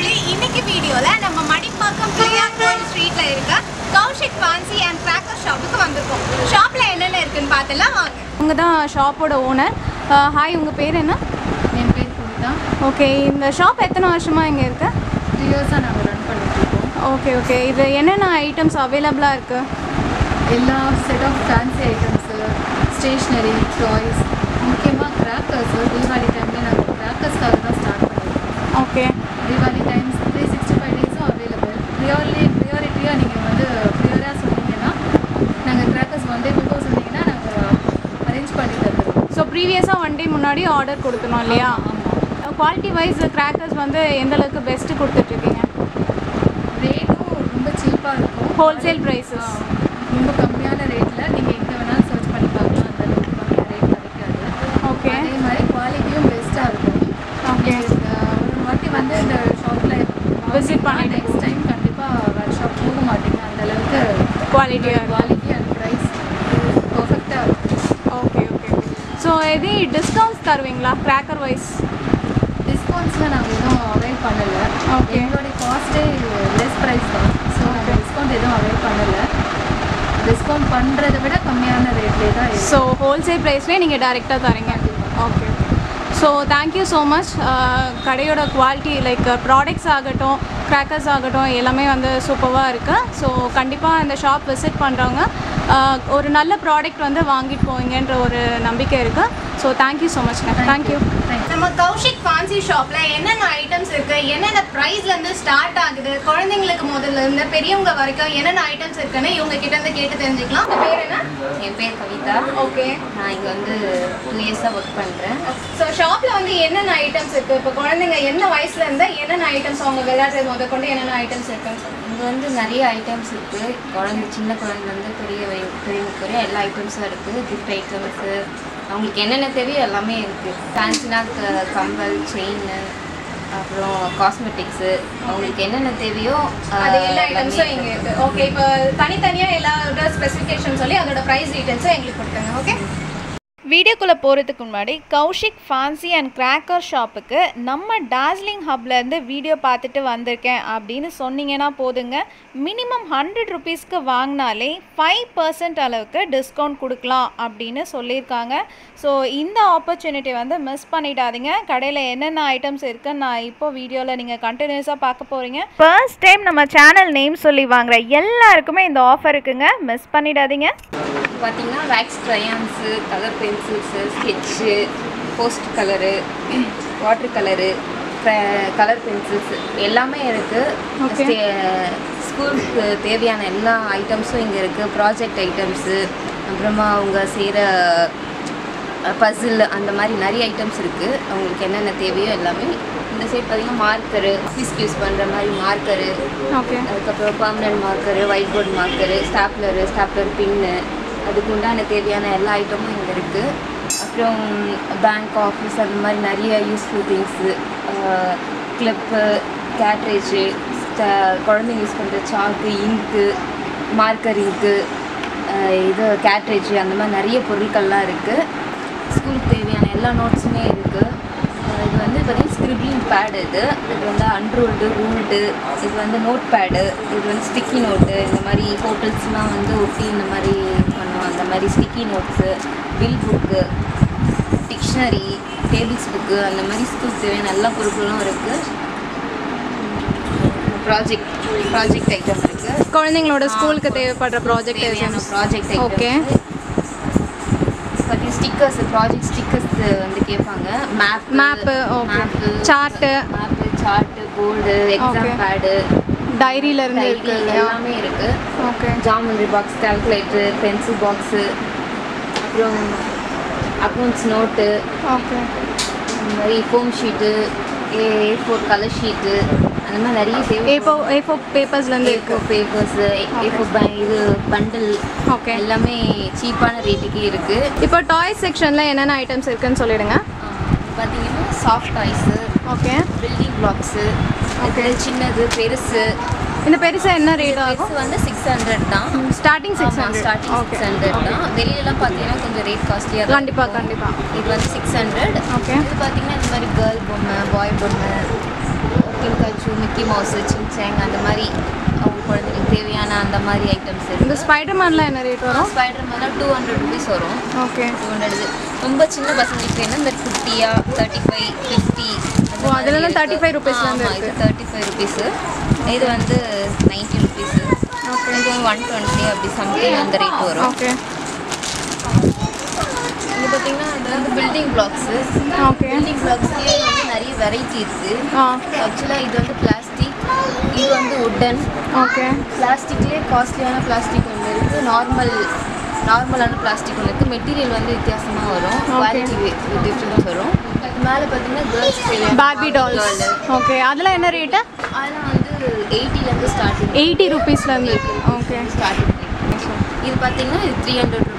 इनकी वीडियो नम्म मणिपाकम प्रियाकोयल स्ट्रीटல இருக்க Kausik Fancy and Tracker ஷாப்புக்கு வந்திருக்கோம். ஷாப்ல என்னென்ன இருக்குன்னு பார்த்தலாம் வாங்க. இவங்க தான் ஷாப்போட ஓனர். ஹாய், உங்க பேர் என்ன? என் பேர் சுனிதா. ஓகே, இந்த ஷாப் எத்தனை வருஷமா இங்க இருக்கு? 3 இயர்ஸா நாங்க ரன் பண்ணிட்டு இருக்கோம். ஓகே ஓகே, இது என்னென்ன ஐட்டम्स अवेलेबल ஆ இருக்கு? எல்லா set of fancy items, stationery, toys, முக்கியமா கிராக்கர்ஸ். தீபாவளி டைம்ல நாங்க கிராக்கர்ஸ் காரணமா ஸ்டார்ட் பண்ணிருக்கோம். Okay, Deepavali times 365 days available. பிரியாரிட்டியா நீங்க வந்து பிரியாரியா சொன்னீங்கன்னா நாங்க கிராக்கர்ஸ் one day before சொன்னீங்கன்னா நாங்க அரேஞ்ச் பண்ணி தருவோம். சோ प्रीवियஸா one day முன்னாடி ஆர்டர் கொடுக்கணும் இல்லையா? குவாலிட்டி வைஸ் கிராக்கர்ஸ் வந்து எந்த அளவுக்கு பெஸ்ட் கொடுத்துட்டு இருக்கீங்க? ரேட் ரொம்ப சீப்பா இருக்கும். ஹோல்சேல் பிரைஸஸ் ரொம்ப கம்மியான ரேட்ல நீங்க எங்க வேணா சர்ச் பண்ணி பார்க்கலாம். அந்த ரேட் கிடைக்காது. ஓகே, அதே மாதிரி குவாலிட்டியும் பெஸ்டா இருக்கும். ஓகே, ஒரு வாட்டி வந்து இந்த ஷாப்ல விசிட் பண்ணி நெக்ஸ்ட் டைம் கண்டிப்பா ஷாப் போக மாட்டீங்க. அந்த அளவுக்கு குவாலிட்டி அண்ட் பிரைஸ் பெர்ஃபெக்ட்டா இருக்கு. ஓகே ஓகே, சோ எதி டிஸ்கவுண்ட்ஸ் தருவீங்களா கிராக்கர் வைஸ்? டிஸ்கவுண்ட்ஸ்ல நாங்க எதுவும் அவைல் பண்ணல. ஓகே, இதோட காஸ்டே லெஸ் பிரைஸ் தான். சோ டிஸ்கவுண்ட் எதுவும் அவைல் பண்ணல. डिस्काउंट பண்றதை விட கம்மியான ரேட்ல தான் இருக்கு. சோ ஹோல்சேல் பிரைஸ்லயே நீங்க டைரக்டா தரீங்க. Okay, so thank you so much. கடையோட குவாலிட்டி லைக் ப்ராடக்ட்ஸ் ஆகட்டும் கிராக்கர்ஸ் ஆகட்டும் எல்லாமே வந்து சூப்பரா இருக்கு. சோ கண்டிப்பா இந்த ஷாப் விசிட் பண்றவங்க ஒரு நல்ல ப்ராடக்ட் வந்து வாங்கிட்டு போவீங்கன்ற ஒரு நம்பிக்கை இருக்கு. So thank you so much. Thank you. நம்ம Kausik Fancy ஷாப்ல என்னென்ன ஐட்டம்ஸ் இருக்கு, என்னென்ன பிரைஸ்ல இருந்து ஸ்டார்ட் ஆகுது, குழந்தைகளுக்கு முதல்ல இருந்து பெரியவங்க வரைக்கும் என்னென்ன ஐட்டம்ஸ் இருக்குன்னு இவங்க கிட்ட இருந்து கேட்டு தெரிஞ்சுக்கலாம். உங்க பேர் என்ன? என் பேர் கவிதா. ஓகே, நான் இங்க வந்து 2 இயர்ஸா வர்க் பண்றேன். சோ ஷாப்ல வந்து என்னென்ன ஐட்டம்ஸ் இருக்கு, இப்ப குழந்தைங்க என்ன வயசுல இருந்தா என்னென்ன ஐட்டம்ஸ் அவங்க விளையாடுறது முதற்கொண்டு என்னென்ன ஐட்டம்ஸ் இருக்கு? இங்கே வந்து நிறைய ஐட்டம்ஸ் இருக்குது. குழந்தை சின்ன குழந்தைலேருந்து பெரியவங்களுக்கு வரையும் எல்லா ஐட்டம்ஸும் இருக்குது. கிஃப்ட் ஐட்டம்ஸு அவங்களுக்கு என்னென்ன தேவையோ எல்லாமே இருக்குது. ஃபேன்சினா கம்பல், செயின், அப்புறம் காஸ்மெட்டிக்ஸு, அவங்களுக்கு என்னென்ன தேவையோ அது எல்லா ஐட்டம்ஸும் இங்கே இருக்குது. ஓகே, இப்போ தனித்தனியாக எல்லாரோட ஸ்பெசிஃபிகேஷன் சொல்லி அதோட ப்ரைஸ் டீட்டெயில்ஸும் எங்களுக்கு கொடுத்துங்க. ஓகே, வீடியோக்குள்ளே போகிறதுக்கு முன்னாடி Kausik Fancy and Tracker ஷாப்புக்கு நம்ம டார்ஜிலிங் ஹப்லேருந்து வீடியோ பார்த்துட்டு வந்திருக்கேன் அப்படின்னு சொன்னீங்கன்னா போதுங்க. மினிமம் 100 ரூபீஸ்க்கு வாங்கினாலே 5% அளவுக்கு டிஸ்கவுண்ட் கொடுக்கலாம் அப்படின்னு சொல்லியிருக்காங்க. ஸோ இந்த ஆப்பர்ச்சுனிட்டி வந்து மிஸ் பண்ணிடாதீங்க. கடையில் என்னென்ன ஐட்டம்ஸ் இருக்குன்னு நான் இப்போ வீடியோவில் நீங்கள் கண்டினியூஸாக பார்க்க போகிறீங்க. ஃபர்ஸ்ட் டைம் நம்ம சேனல் நேம் சொல்லி வாங்குற எல்லாருக்குமே இந்த ஆஃபர் இருக்குங்க, மிஸ் பண்ணிடாதீங்க. பார்த்தீங்கன்னா wax crayons, colour pencils, sketch, post colour, water colour, colour pencils எல்லாமே இருக்குது. ஸ்கூலுக்கு தேவையான எல்லா ஐட்டம்ஸும் இங்கே இருக்குது. ப்ராஜெக்ட் ஐட்டம்ஸு, அப்புறமா அவங்க செய்கிற பசில், அந்த மாதிரி நிறைய ஐட்டம்ஸ் இருக்குது. அவங்களுக்கு என்னென்ன தேவையோ எல்லாமே. இந்த சைட் பார்த்தீங்கன்னா மார்க்கரு, ஃபிஸ்க் யூஸ் பண்ணுற மாதிரி மார்க்கரு, அதுக்கப்புறம் permanent marker, white board marker, stapler, stapler pin, அதுக்கு உண்டான தேவையான எல்லா ஐட்டமும் இங்கே இருக்குது. அப்புறம் பேங்க், ஆஃபீஸ், அந்த மாதிரி நிறைய யூஸ்ஃபுல் திங்ஸு, கிளிப்பு, கேட்ரேஜு, குழந்தைங்க யூஸ் பண்ணுற சாக்கு, இங்கு, மார்க்கர் இங்கு, இது கேட்ரேஜு, அந்த மாதிரி நிறைய பொருட்கள்லாம் இருக்குது. ஸ்கூலுக்கு தேவையான எல்லா நோட்ஸுமே இருக்குது. இது வந்து பார்த்திங்கன்னா ஸ்க்ரிப்லிங் பேடு, இது வந்து அன்ரூல்டு, ரூல்டு, இது வந்து நோட் பேடு, இது வந்து ஸ்டிக்கி நோட்டு, இந்த மாதிரி ஹோட்டல்ஸ்லாம் வந்து ஒட்டி இந்த மாதிரி பண்ணுவோம். அந்த மாதிரி sticky notes, bill book, dictionary, tables book, அந்த மாதிரி ஸ்கூல் தேவையான எல்லா பொருட்களும் இருக்குது. ப்ராஜெக்ட் ஐட்டம் இருக்குது. குழந்தைங்களோட ஸ்கூலுக்கு தேவைப்படுற ப்ராஜெக்ட் ஐட்டம். ஓகே, பத்தி ஸ்டிக்கர்ஸ், ப்ராஜெக்ட் ஸ்டிக்கர்ஸ் வந்து கேட்பாங்க. Map, chart, board, exam pad, டைரியில இருந்து எல்லாமே இருக்கு. Okay, geometry box, calculator, pencil box, அப்புறம் அக்கவுண்ட்ஸ் நோட்டு, ஓகே, இந்த மாதிரி foam sheet, A4 colour sheet, அந்த மாதிரி நிறைய தேவை. A4 பேப்பர்ஸ்லேருந்து இருக்குது. பேப்பர்ஸு, A4 இது பண்டில், ஓகே, எல்லாமே சீப்பான ரேட்டுக்கு இருக்குது. இப்போ டாய்ஸ் செக்ஷனில் என்னென்ன ஐட்டம்ஸ் இருக்குதுன்னு சொல்லிவிடுங்க. பார்த்தீங்கன்னா soft toys, okay, building blocks, okay, சின்னது, பெருசு. இந்த பெருசு என்ன ரேட் ஆகும்? இது வந்து 600 தான். ஸ்டார்டிங் 600. ஸ்டார்டிங் 600 தான். வெளியிலலாம் பார்த்தீங்கன்னா கொஞ்சம் ரேட் காஸ்ட்லியாக இருக்கும். கண்டிப்பாக கண்டிப்பாக. இது வந்து 600. ஓகே, இது பார்த்தீங்கன்னா இந்த மாதிரி கேர்ள் பொம்மை, பாய் பொம்மை, Pikachu, Mickey Mouse, Ching-Chang and the Mari. The Spider-Man line rate? Spider-Man is 200 rupees. Okay. 200 rupees. Number chinna basani train and that 50 or 35, 50. Oh, that is 35 rupees. This is 35 rupees. This is 90 rupees. Okay. This is 120 or something on the rate. Okay. This is the building blocks. Okay. Building blocks here are varieties. Actually, this is plastic. This is wooden. Okay. Plastic is costly plastic. Normal plastic. The material is different. Quality is different. Girls' Barbie dolls. Okay. What is the rate? It is 80 rupees. Okay. This is 300 rupees.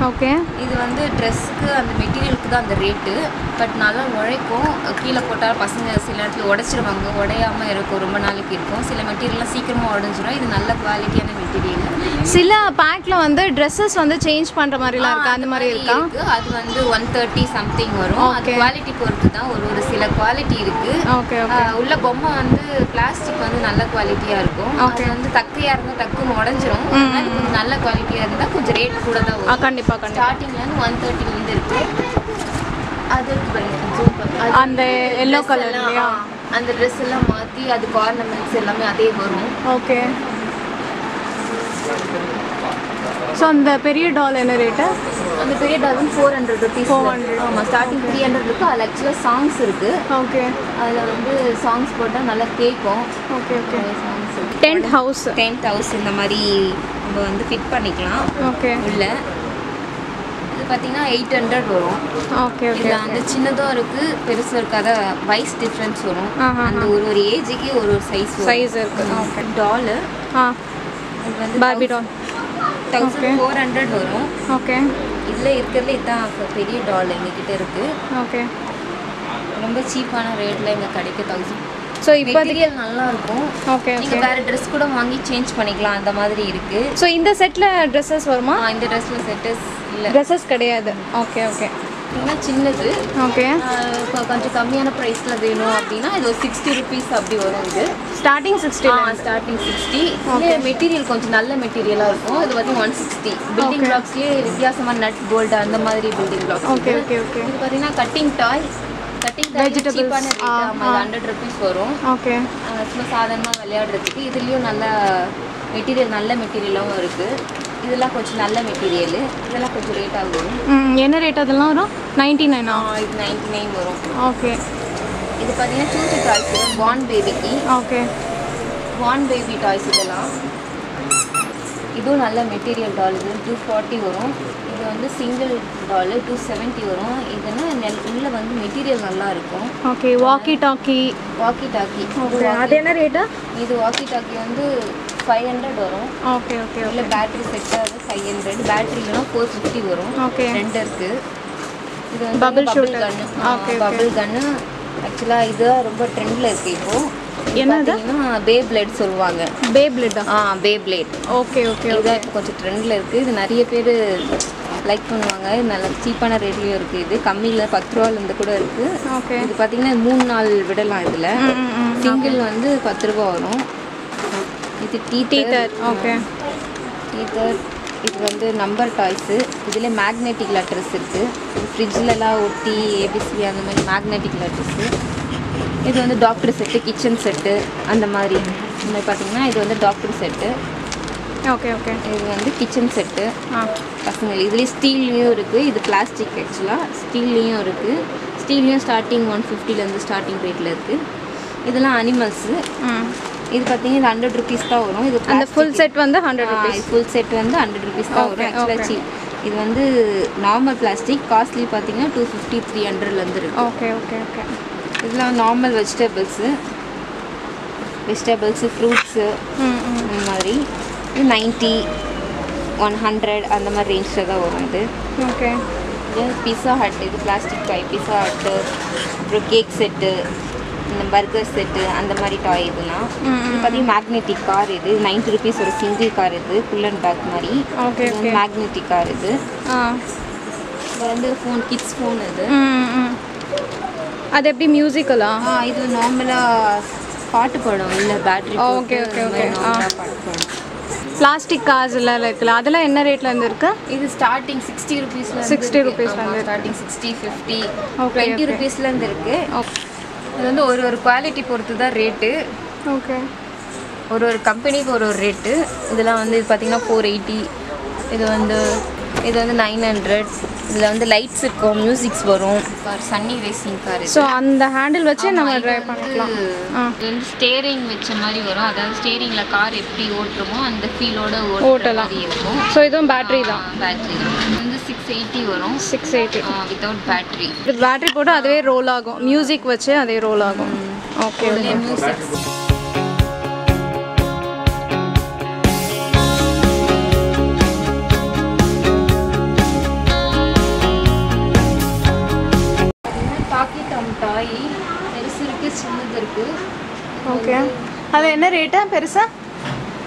Okay. This is dress and material rate. But nalla oreko keela potta passenger silattu odachiruvanga odayama irukku romba naalukku irukum sila material la seekirama odinjira idu nalla quality ana material sila pack la vanda dresses vanda change pandra mari la iruka and mari iruka adu vanda 130 something varum adu quality poruthu da oru sila quality irukku okay okay ulla bomma vanda plastic vanda nalla quality ah irukum adu vanda takkiya irundha takku odinjirum adhu nalla quality ah irundha konja rate kuda da varum kandipa kandipa starting la 130 la irundhu irukku and the yellow color and the dress la maati adu ornaments ellame adey varum okay so on the period doll generator on the period doll 400 rupees 400 starting 300 ku actually songs irukku okay adha vandu songs potta nalla keekum okay okay songs tent house indha mari inga vandu fit panikalam okay ulla பாத்தீங்கன்னா 800 வரும் okay okay இது அந்த சின்னதா இருக்கு பெருசா இருக்காத wise difference வரும் அந்த ஒரு ஏஜ்க்கு ஒரு சைஸ் இருக்கு ஓகே டால் இது வந்து பார்பி டால் 1400 வரும் ஓகே இதுல இருக்குறதுல இதான் பெரிய டால் என்கிட்ட இருக்கு ஓகே ரொம்ப சீப்பான ரேட்ல இங்க கிடைக்கு 1000 so material நல்லா இருக்கும் ஓகே நீங்க வேற Dress கூட வாங்கி चेंज பண்ணிக்கலாம் அந்த மாதிரி இருக்கு so இந்த செட்ல Dresses வருமா இந்த Dressல செட்ஸ் இல்ல Dresses கிடையாது ஓகே ஓகே இன்ன சின்னது ஓகே கொஞ்சம் கம்மியான பிரைஸ்ல வேணும் அப்படினா இது 60 rupees அப்படி வரும் இது ஸ்டார்டிங் 60 ஸ்டார்டிங் 60 இந்த மெட்டீரியல் கொஞ்சம் நல்ல மெட்டீரியலா இருக்கும் இது வந்து 160 பில்டிங் blocks-ல வித்தியாசமான நட் போல்ட் அந்த மாதிரி building blocks okay okay okay இது பாத்தீனா கட்டிங் டாய் vegetables ஆமா 100 rupees வரும் ஓகே சும்மா சாதாரணமா விளையாடுறதுக்கு இதுலயும் நல்ல மெட்டீரியல் மெட்டீரியலும் இருக்கு இதெல்லாம் கொஞ்சம் நல்ல மெட்டீரியல் இதெல்லாம் கொஞ்சம் ரேட் ஆகும் என்ன ரேட் அதெல்லாம் வரும் 99 ஆ இது 99 வரும் ஓகே இது பாத்தீங்கன்னா சூட் டாய்ஸ் born baby-க்கு ஓகே born baby டாய்ஸ் இதெல்லாம் இதுவும் நல்ல மெட்டீரியல் டால் இது 240 வரும் இது வந்து சிங்கிள் டால் 270 வரும் இதுனா உள்ள வந்து மெட்டீரியல் நல்லா இருக்கும் ஓகே வாக்கி டாக்கி ஓகே அது என்ன ரேட் இது வாக்கி டாக்கி வந்து 500 வரும் ஓகே ஓகே இல்ல பேட்டரி செட் அது 500 பேட்டரினா 450 வரும் ஓகே ரெண்டு இருக்கு இது bubble shoot okay bubble gun actually இது ரொம்ப ட்ரெண்ட்ல இருக்கு இப்போ என்னது பே பிளேட் சொல்வாங்க Beyblade Beyblade okay okay இது கொஞ்சம் ட்ரெண்ட்ல இருக்கு இது நிறைய பேர் லைக் பண்ணுவாங்க இது நல்ல சீப்பான ரேட்லயே இருக்கு இது கம்மியில 10 ரூபாயில இருந்து கூட இருக்கு ஓகே இது பாத்தீங்கன்னா 3 நாள் விடலாம் இதுல சிங்கிள் வந்து 10 ரூபாய் வரும் இது டீதர் ஓகே டீதர் இது வந்து நம்பர் டாய்ஸ் இதுல மேக்னெட்டிக் லெட்டர்ஸ் இருக்கு ஃப்ரிட்ஜ்லலாம் ஒட்டி ஏபிசி அந்த மாதிரி மேக்னெட்டிக் லெட்டர்ஸ் இது வந்து டாக்டர் செட் கிச்சன் செட் அந்த மாதிரி நம்ம பாத்தீங்கன்னா இது வந்து டாக்டர் செட் ஓகே ஓகே இது வந்து கிச்சன் செட் பசங்க இதுல ஸ்டீல்லியும் இருக்கு இது பிளாஸ்டிக் एक्चुअली ஸ்டீல்லியும் இருக்கு ஸ்டீல்லியும் ஸ்டார்டிங் 150 ல இருந்து ஸ்டார்டிங் ரேட்ல இருக்கு இதெல்லாம் அனிமல்ஸ் இது பாத்தீங்கன்னா 100 ரூபீஸ் தான் வரும் இது அந்த ফুল செட் வந்து 100 ரூபீஸ் ফুল செட் வந்து 100 ரூபீஸ் தான் வரும் एक्चुअली இது வந்து நார்மல் பிளாஸ்டிக் காஸ்ட்லி பாத்தீங்கன்னா 250 300 ல இருந்து இருக்கு ஓகே ஓகே ஓகே இதெல்லாம் நார்மல் வெஜிடபிள்ஸ் ஃப்ரூட்ஸ் இந்த மாதிரி 90 100 அந்த மாதிரி ரேஞ்ச்ல தான் வரும் இது ஓகே இது பீஸா ஹட் இது பிளாஸ்டிக் டாய் பீஸா ஹட் அப்புறம் கேக் செட் இந்த பர்கர் செட் அந்த மாதிரி டாய் இதெல்லாம் பாத்தீங்க மேக்னெட்டிக் கார் இது 90 ரூபீஸ் ஒரு சிங்கிள் கார் இது புல் அண்ட் பேக் மாதிரி ஓகே ஓகே மேக்னெட்டிக் கார் இது இது வந்து ஃபோன் கிட்ஸ் ஃபோன் இது அது எப்படி மியூசிக்கலா இது நார்மலா பாட்டு போடும் இல்ல battery. Okay okay okay. Plastic கார்ஸ்லாம் இருக்குல, அதெல்லாம் என்ன ரேட்ல இருந்து இருக்கு? இது ஸ்டார்டிங் 60 ரூபீஸ்ல இருந்து 60 ரூபீஸ்ல இருந்து ஸ்டார்டிங் 60 50 20 ரூபீஸ்ல இருந்து இருக்கு. இது வந்து ஒரு ஒரு குவாலிட்டி பொறுத்து தான் ரேட். ஓகே. ஒரு ஒரு கம்பெனிக்கு ஒரு ஒரு ரேட். இதெல்லாம் வந்து பாத்தீங்கன்னா 480. இது வந்து 900. இதுல வந்து லைட்ஸ் இருக்கும், மியூசிக்ஸ் வரும். Car sunny racing car. So அந்த ஹேண்டில் வச்சு நம்ம டிரைவ் பண்ணலாம். ரெண்டு ஸ்டீரிங் வெச்ச மாதிரி வரும். அதாவது ஸ்டீரிங்ல கார் எப்படி ஓட்டுறோமோ அந்த ஃபீலோட ஓட்டலாம் இருக்கும். சோ இதுவும் பேட்டரி தான். பேட்டரி வந்து 680 வரும். 680 வித்அவுட் பேட்டரி. இது பேட்டரி போட்டு அதுவே ரோல் ஆகும். மியூசிக் வச்சு அதே ரோல் ஆகும். ஓகே. Music okay. அது என்ன ரேட்டா பெருசா?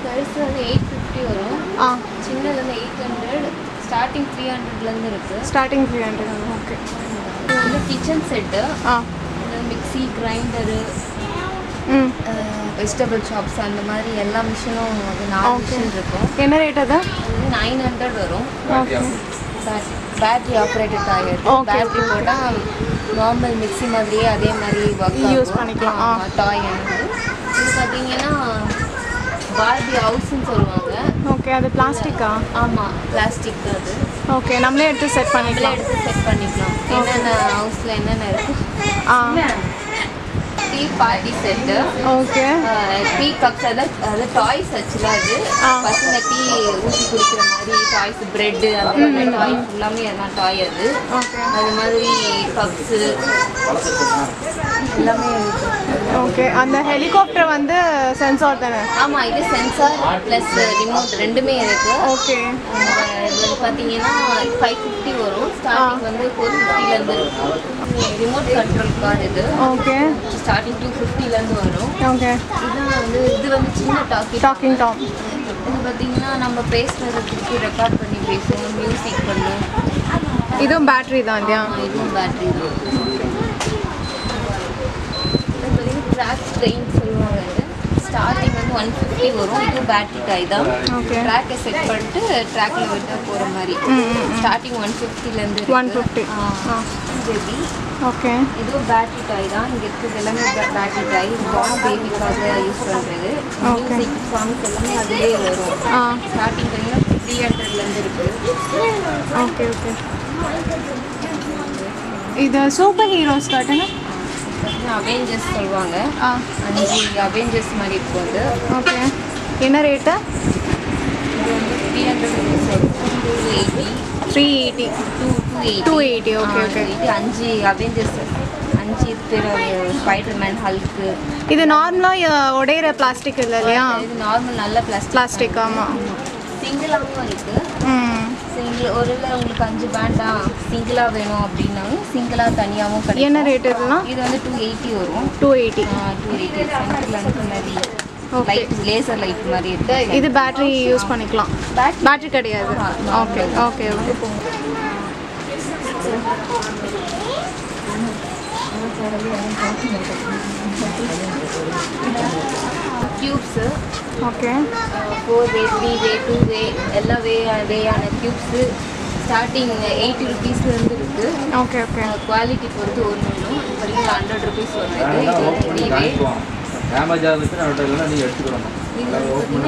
பெருசா 850 வரும். சின்னது வந்து 800, ஸ்டார்டிங் 300 ல இருந்து இருக்கு. ஸ்டார்டிங் 300. ஓகே. இது வந்து கிச்சன் செட். இது மிக்ஸி, கிரைண்டர், வெஜிடபிள் சாப்ஸ் அந்த மாதிரி எல்லா மிஷினும் அது 4 மிஷின் இருக்கும். என்ன ரேட் அது? 900 வரும். ஓகே. பேட்டரி ஆபரேட்டட் ஆயர். பேட்டரி போட்டா நார்மல் மிக்ஸி மாதிரியே அதே மாதிரி யூஸ் பண்ணிக்கலாம். டாய் இது பார்த்தீங்கன்னா பார்பி ஹவுஸ்ன்னு சொல்லுவாங்க. ஓகே. அது பிளாஸ்டிக்கா? ஆமாம், பிளாஸ்டிக் தான் அது. ஓகே. நம்மளே எடுத்து செட் பண்ணிக்கலாம். என்னென்ன ஹவுஸில் என்னென்ன இருக்குது? Tea party set. Okay. Tea cups, அதாவது டாய்ஸ் ஆக்சுவலாக அது பசங்க டீ ஊற்றி குடிக்கிற மாதிரி டாய்ஸ், ப்ரெட்டு அந்த மாதிரி டாய் ஃபுல்லாமே எல்லாம் டாய் அது. ஓகே. அது மாதிரி கப்ஸு எல்லாமே. ஓகே. அந்த ஹெலிகாப்டர் வந்து சென்சார் தானே? ஆமாம், இது சென்சார் ப்ளஸ் ரிமோட் ரெண்டுமே இருக்குது. ஓகே. இது பார்த்தீங்கன்னா 550 வரும். ஸ்டார்டிங் வந்து 450லேருந்து இருக்கும். ரிமோட் கண்ட்ரோல் கார் இது. ஓகே. ஸ்டார்டிங் 250ல இருந்து வரும். ஓகே. இது வந்து சின்ன டாக்கிங் டாம். இது பாத்தீங்கன்னா நம்ம பேசுறதுக்கு ரெக்கார்ட் பண்ணி பேசுவோம், மியூசிக் பண்ணுவோம். இதுவும் பேட்டரி தான் இல்லையா? இதுவும் பேட்டரி தான். இது பாத்தீங்க ட்ராக் ட்ரெயின் சொல்லுவாங்க. ஸ்டார்டிங் வந்து 150 வரும். இது பேட்டரி காய் தான். ட்ராக்கை செட் பண்ணிட்டு ட்ராக்ல விட்டா போற மாதிரி. ஸ்டார்டிங் 150ல இருந்து 150. ஓகே. இது பேட்டரி காய் தான். இங்க இருக்குது எல்லாமே பேட்டரி காய். பான் பேபிக்காக யூஸ் பண்றது. மியூசிக் சாங்ஸ் எல்லாமே அதுலயே வரும். ஸ்டார்டிங் வந்து 300ல இருந்து இருக்கு. Okay okay. இது சூப்பர் ஹீரோஸ் காட்டுங்க. அவெஞ்சர்ஸ் சொல்லுவாங்க. அவெஞ்சர்ஸ் மாதிரி இருக்கும் அது. ஓகே. என்ன ரேட்டா? இது வந்து 380. Okay okay. இது 5 அவெஞ்சர்ஸ், 5 பேர் ஸ்பைடர்மேன், ஹல்க்கு. இது நார்மலாக உடையிற பிளாஸ்டிக் இல்லை இல்லையா? இது நார்மல் நல்ல பிளாஸ்டிக். ஆமாம், சிங்கிளாகவும் இருக்குது. சிங்கிள் ஒரு உங்களுக்கு 5 பேண்டா சிங்கிளாக வேணும் அப்படின்னாலும் சிங்கிளாக தனியாகவும் கிடைக்கும். என்ன ரேட் இருக்குன்னா? இது வந்து 280 வரும். 280 லேசர் லைட் மாதிரி இருக்குது. இது பேட்டரி யூஸ் பண்ணிக்கலாம். பேட்டரி கிடையாது. Okay okay okay. Tubes. Okay. 4 way, 3 way, 2 way எல்லா வேயான டியூப்ஸ். ஸ்டார்டிங் 80 ரூபீஸ்ல இருந்து இருக்கு. Okay okay. குவாலிட்டி பொறுத்து ஒண்ணும் இல்ல. 100 ரூபீஸ் வருது. இது 3 way. அமேசானுக்கு நான் ஆர்டர் பண்ணா நீ எடுத்துக்கறோம்.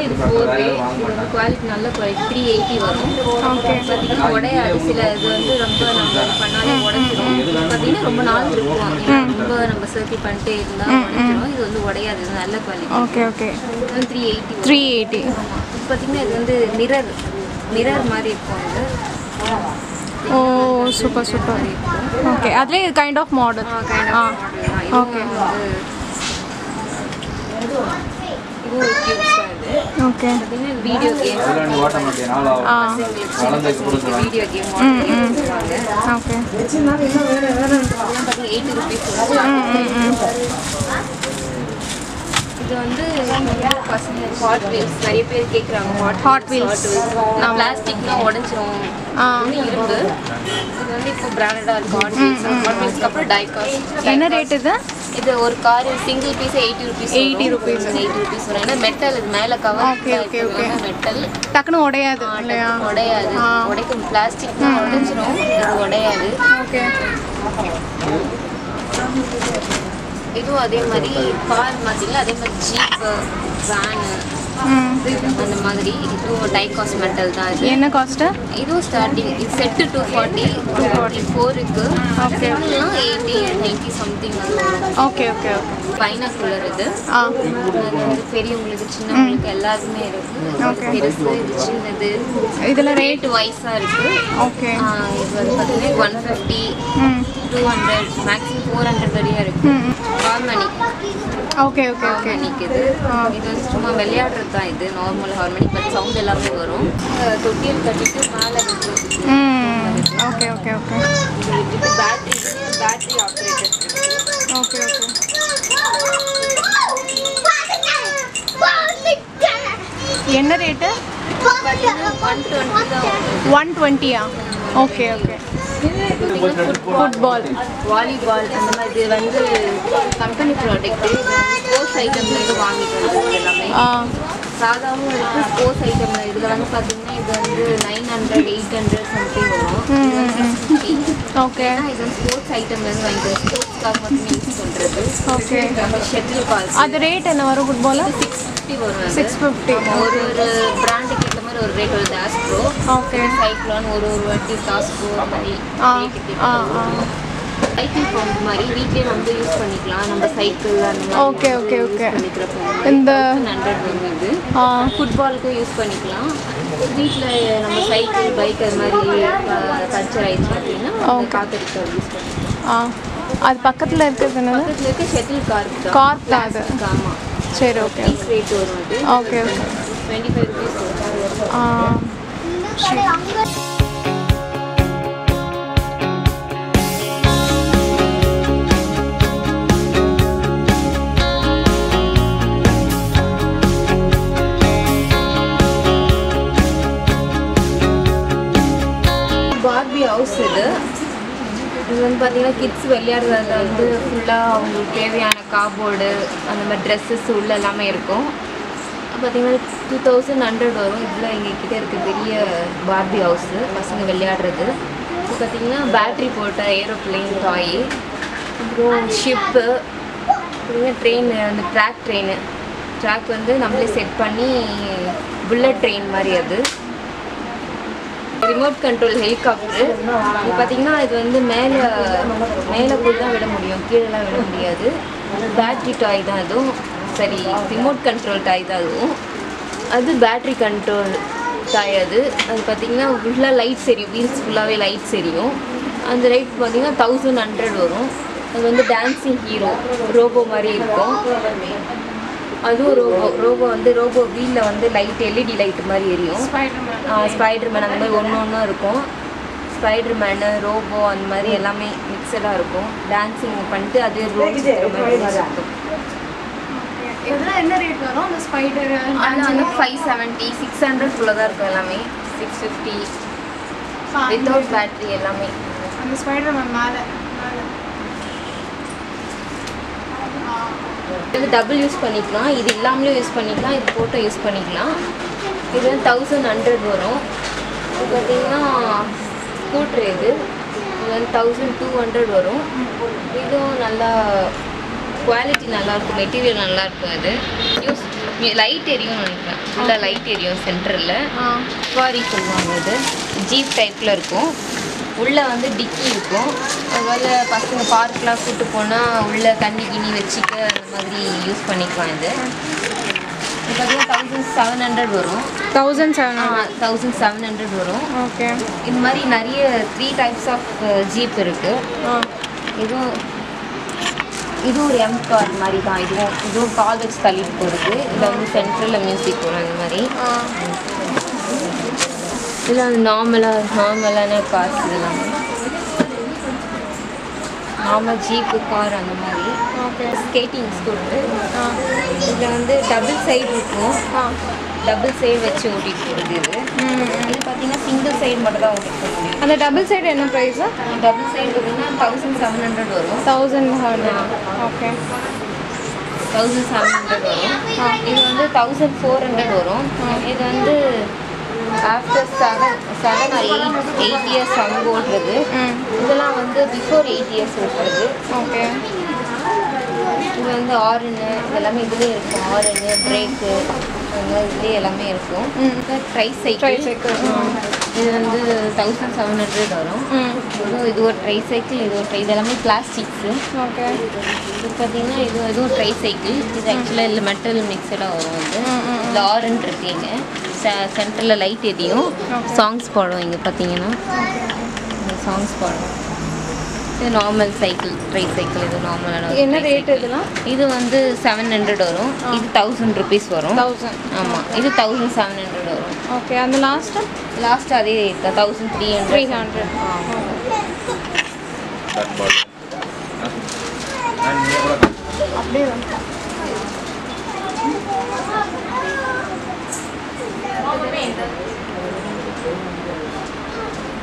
இது 4 way. குவாலிட்டி நல்ல குவாலிட்டி 380 வரும். ஓகே. பாத்தீங்கன்னா உடையாது. சில இது வந்து ரொம்ப நம்ம பண்ணாலே உடைச்சிரும். பாத்தீங்கன்னா ரொம்ப நாள் இருக்கும். ரொம்ப நம்ம சர்க்கிள் பண்ணிட்டே இருந்தா உடைச்சிரும். இது வந்து உடையாது, நல்ல குவாலிட்டி. Okay okay. 380. பாத்தீங்கன்னா இது வந்து மிரர் மாதிரி இருக்கும். இது ஓ சூப்பர் சூப்பர். ஓகே. அதுல kind of model. Okay. Okay. Video game video game. Okay. இது வந்து 100% ஹாட் வீல்ஸ் நிறைய பேர் கேக்குறாங்க ஹாட் வீல்ஸ் நான் பிளாஸ்டிக்னா உடைஞ்சிரும் இருக்கு இது வந்து இப்போ பிராண்டடா இருக்கு ஹாட் வீல்ஸ் கப்ற டை காஸ்ட் என்ன ரேட் இது இது ஒரு கார் சிங்கிள் பீஸ் ₹80 வர என்ன மெட்டல் இது மேல கவர் ஓகே மெட்டல் டக்குனு உடையாது இல்லையா உடையாது உடைக்கும் பிளாஸ்டிக்னா உடைஞ்சிரும் இது உடையாது ஓகே ಇದು ಅದೇ ಮರಿ ಕಾರ್ ಮಾತಿಲ್ಲ ಅದೇ ಮರಿ ಜೀಪ್ ವ್ಯಾನ್ அந்த மாதிரி ಇದು ಡೈ ಕಾಸ್ಟ್ ಮೆಟಲ್ தான் ಇದೆ என்ன ಕಾಸ್ಟ್ ಇದು ಸ್ಟಾರ್ಟಿಂಗ್ ಇದು ಸೆಟ್ 244 க்கு okay 80 90 something okay okay okay final colour ಇದೆ ಇದು பெரியங்களுக்கு சின்னங்களுக்கு எல்லாருமே இருக்கு ಓಕೆ பெருசு சின்னது ಇದೆಲ್ಲ ರೇಟ್ ವೈಸ್ ಆ இருக்கு ಓಕೆ ಇದು வந்து 150 200 मैक्सिमम 400 வரைக்கும் இருக்கு ஹார்மனி ஓகே ஓகே ஓகே நிக்குது இது சும்மா விளையாடுறது தான் இது நார்மல் ஹார்மனி பட் சவுண்ட் எல்லாமே வரும் தொட்டில் கட்டிட்டு மேல இருக்கு ஓகே ஓகே ஓகே இது பேட்டரி ஆபரேட்டட் ஓகே ஓகே என்ன ரேட் 120 ஆ ஓகே ஓகே फुटबॉल वॉलीबॉल அந்த மாதிரி வந்து கம்பெனி ப்ராடக்ட் ஸ்போர்ட்ஸ் ஐட்டம்ல இது வாங்கிட்டோம் எல்லாமே சாதாரண ஒரு ஸ்போர்ட்ஸ் ஐட்டம்ல இதுல வந்து பாத்தீங்கன்னா இது வந்து 900 800 समथिंग வரும் ஓகே இது ஸ்போர்ட்ஸ் ஐட்டம்ல இருந்து வாங்கிட்டோம் ஸ்போர்ட்ஸ் கார் மட்டும் யூஸ் பண்றது ஓகே நம்ம ஷட்டில் பால் அது ரேட் என்ன வரும் ஃபுட்பால் 650 வரும் 650 ஒரு பிராண்ட் और रेट और 10 प्रो ओके साइक्लोन और वर्टी कास्ट को मारी साइकिल फ्रॉम मारी वीकली हम तो यूज பண்ணிக்கலாம் நம்ம சைக்கிள் ஓகே ஓகே ஓகே இந்த 100 வந்து ஃபுட்பாலுக்கு யூஸ் பண்ணிக்கலாம் வீட்ல நம்ம சைக்கிள் பைக் அந்த மாதிரி பஞ்சர் ஆயிடுச்சுன்னா காத்துக்கு யூஸ் பண்ணிக்கலாம் அது பக்கத்துல இருக்குது என்ன பக்கத்துல இருக்க ஷட்டில் கார் தான் அது ஆமா சரி ஓகே ரேட் வந்து okay okay 25 ₹25 Barbie house even பாத்தீங்கன்னா கிட்ஸ் விளையாடுறது வந்து ஃபுல்லா அவங்களுக்கு தேவையான கார்போர்டு அந்த மாதிரி Dresses உள்ள எல்லாமே இருக்கும் பாத்தீங்கன்னா 2100 வரும் இதுல எங்க கிட்ட இருக்கு பெரிய பார்பி ஹவுஸ் பசங்க விளையாடுறது பாத்தீங்கன்னா பேட்டரி போட்ட ஏரோப்ளேன் டாய் ட்ரோன் ஷிப் புரிய ட்ரெயின் அந்த ட்ராக் வந்து நம்மளே செட் பண்ணி புல்லட் ட்ரெயின் மாதிரி அது ரிமோட் கண்ட்ரோல் ஹெலிகாப்டர் இது பாத்தீங்கன்னா இது வந்து மேலே போய் தான் விட முடியும் கீழலாம் விட முடியாது பேட்டரி டாய் தான் அது சரி ரிமோட் கண்ட்ரோல் டாய் தான் அதுவும் அது பேட்டரி கண்ட்ரோல் டாய் அது அது பார்த்திங்கன்னா ஃபுல்லாக லைட்ஸ் எரியும் வீல்ஸ் ஃபுல்லாகவே லைட்ஸ் எரியும் அந்த லைட் பார்த்திங்கன்னா 1100 வரும் அது வந்து டான்ஸிங் ஹீரோ ரோபோ மாதிரி இருக்கும் அதுவும் ரோபோ வந்து ரோபோ வீலில் வந்து லைட் எல்இடி லைட் மாதிரி எரியும் ஸ்பைடர்மேன் அந்த மாதிரி ஒன்று இருக்கும் ஸ்பைடர்மேனு ரோபோ அந்த மாதிரி எல்லாமே மிக்சடாக இருக்கும் டான்ஸிங் பண்ணிட்டு அது இருக்கும் இதெல்லாம் என்ன ரேட் வரும் அந்த ஸ்பைடர் அண்ணா 570 600 குள்ள தான் இருக்கு எல்லாமே 650 வித்வுட் பேட்டரி எல்லாமே அந்த ஸ்பைடர் மேல இது டபுள் யூஸ் பண்ணிக்கலாம் இது இல்லாமலே யூஸ் பண்ணிக்கலாம் இது போட்டோ யூஸ் பண்ணிக்கலாம் இது 1100 வரும் பாத்தீங்கன்னா ஸ்கூட்டர் இது 1200 வரும் இதுவும் நல்லா குவாலிட்டி நல்லா இருக்கும் மெட்டீரியல் நல்லா இருக்கும் அது யூஸ் லைட் எரியும் நினைக்கிறேன் ஃபுல்லாக லைட் எரியும் சென்டரில் குவாரி சொல்லுவாங்க அது ஜீப் டைப்பில் இருக்கும் உள்ளே வந்து டிக்கி இருக்கும் அதுபோல் பசங்க பார்க்கெலாம் கூப்பிட்டு போனால் உள்ளே தண்ணி கிண்ணி வச்சுக்க அந்த மாதிரி யூஸ் பண்ணிக்கலாம் இது பார்த்தீங்கன்னா 1700 வரும் 1700 வரும் ஓகே இது மாதிரி நிறைய 3 டைப்ஸ் ஆஃப் ஜீப் இருக்குது இதுவும் இது ஒரு எம் கார் மாதிரி தான் இதுவும் கால் வச்சு தள்ளிட்டு போகிறது இதில் வந்து சென்ட்ரலில் மியூசிக் வரும் அந்த மாதிரி இதில் வந்து நார்மலான கார்ஸ் இதெல்லாம் நார்மல் ஜீப்பு கார் அந்த மாதிரி skating scooter double side double side வச்சு ஓடிக்கிறது இது இது பாத்தீங்கன்னா சிங்கிள் சைடு மட்டும் தான் ஓடிக்கும் அந்த டபுள் சைடு என்ன பிரைஸ் டபுள் சைடு வந்து 1700 வரும் 1100 ஓகே 1700 வரும் இது வந்து 1400 வரும் இது வந்து आफ्टर 7 or 8 இயர்ஸ் அங்க ஓடுறது இதெல்லாம் வந்து பிஃபோர் 8 இயர்ஸ் ஓடுறது ஓகே இது வந்து ஆரன் இதெல்லாம் இதுலயே இருக்கு ஆரன் பிரேக் இது எல்லாமே இருக்கும் ட்ரைசைக்கிள் இது வந்து 1700 வரும் இது ஒரு ட்ரைசைக்கிள் இது ஒரு இதெல்லாம் பிளாஸ்டிக்ஸ் ஓகே இது பாத்தீங்கன்னா இது ஒரு ட்ரைசைக்கிள் இது एक्चुअली இல்ல மெட்டல் மிக்ஸ்டா வரும் இது ஆரஞ்சு இருக்கீங்க சென்டர்ல லைட் எதியும் சாங்ஸ் போடுவீங்க பாத்தீங்கன்னா இந்த சாங்ஸ் போடுவோம் இது நார்மல் சைக்கிள் ட்ரைசைக்கிள் இது நார்மலான என்ன ரேட் இதெல்லாம் இது வந்து 700 வரும் இது 1000 rupees வரும் 1000 ஆமா இது 1700 வரும் ஓகே அந்த லாஸ்ட் அதே ரேட் 1300 ஆமா தட் பாட் நான் இங்க அப்படியே வந்து ஓகே இந்த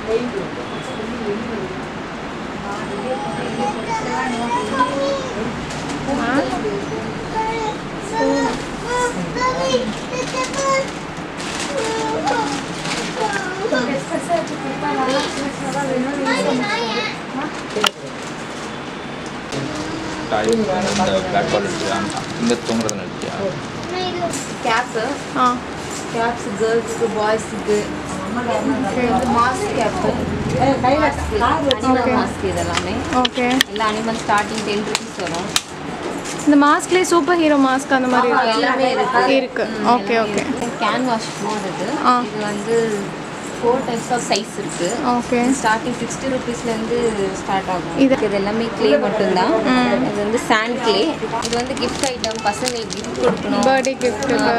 வெயிட் बॉयस मास्क है आपको मास्क है मास्क है எல்லாமே ஓகே இல்ல அனிமல் ஸ்டார்டிங் 10 rupees வரும் இந்த மாஸ்க்ல சூப்பர் ஹீரோ மாஸ்க் அந்த மாதிரி எல்லாமே இருக்கு ஓகே ஓகே கேன்வாஸ் போர்டு இது வந்து 4 types of size இருக்கு ஓகே ஸ்டார்டிங் 60 rupees ல இருந்து ஸ்டார்ட் ஆகும் இது எல்லாமே clay மட்டும் தான் இது வந்து sand clay இது வந்து gift item பசங்களுக்கு gift கொடுக்கணும்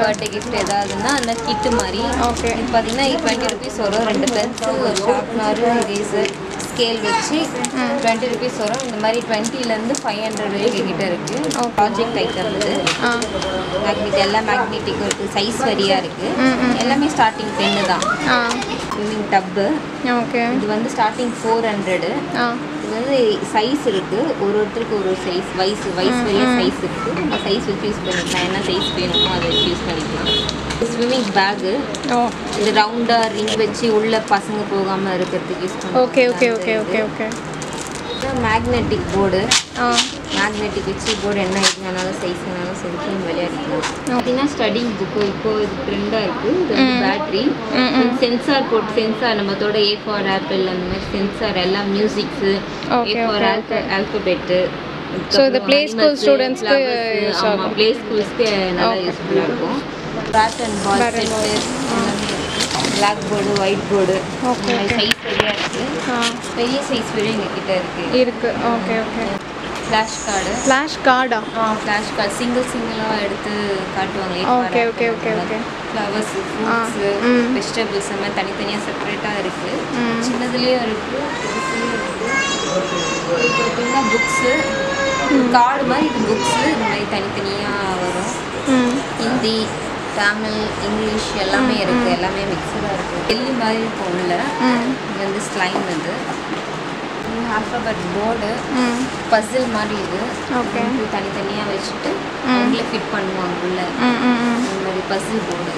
birthday gift ஏதாவதுனா அந்த kit மாதிரி ஓகே இது பாத்தீங்கன்னா 20 rupees வரும் ரெண்டு pencil sharpener eraser scale வெச்சு 20 rupees வரும் இந்த மாதிரி 20 ல இருந்து 500 வரைக்கும் கிட்ட இருக்கு project item இது magnet எல்லா magnetic இருக்கு size வரியா இருக்கு எல்லாமே starting 10 தான் स्विमिंग टब ओके இது வந்து ஸ்டார்டிங் 400 இது வந்து சைஸ் இருக்கு ஒவ்வொருத்தருக்கு ஒரு சைஸ் வைஸ் வரைய சைஸ் இருக்கு அந்த சைஸ் வெச்சு யூஸ் பண்ணிக்கலாம் என்ன சைஸ் வேணுமோ அதை யூஸ் பண்ணிக்கலாம் ஸ்விமிங் பேக் இது ரவுண்டா ரிங் வெச்சு உள்ள பசங்க போகாம இருக்கிறதுக்கு யூஸ் பண்ணலாம் okay okay okay okay okay magnetic board magnetic வெச்சு போர்டு என்ன இதுனால சைஸ்னால செல்ஃபோன் விளையாடலாம் அப்படினா ஸ்டடிங் புக் இப்போ இது ட்ரெண்டா இருக்கு இது பேட்டரி சென்சார் போட் சென்சார் நம்மதோட A for apple அந்த மாதிரி சென்சார் எல்லாம் musics A for alphabet so the play school students க்கு யூஸ் ஆகும் ப்ளே ஸ்கூல்ஸ் க்கு நல்லா யூஸ்ஃபுல்லா இருக்கும் bat and ball set black board white board okay size बढ़िया है हां பெரிய சைஸ் வேற இங்க கிட்ட இருக்கு ओके ओके फ्लैश कार्ड हां फ्लैश कार्ड सिंगल-सिंगला எடுத்து காட்டுவாங்க okay okay okay okay flowers fruits vegetables எல்லாம் தனித்தனியா செப்பரேட்டா இருக்கு சின்னதுலயே இருக்கு பெருசுலயே இருக்கு ஓகே बुक्स कार्ड மாதிரி बुक्स மாதிரி தனித்தனியா வரும் हिंदी தமிழ் இங்கிலீஷ் எல்லாமே இருக்கு எல்லாமே மிக்ஸ்டா இருக்கு எல்லி மாதிரி போல்ல இது வந்து ஸ்லைம் இது ஆல்பபெட் போர்டு பசில் மாதிரி இது ஓகே தனி தனியா வச்சிட்டு அங்க ஃபிட் பண்ணுவாங்க உள்ள இந்த மாதிரி பசில் போர்டு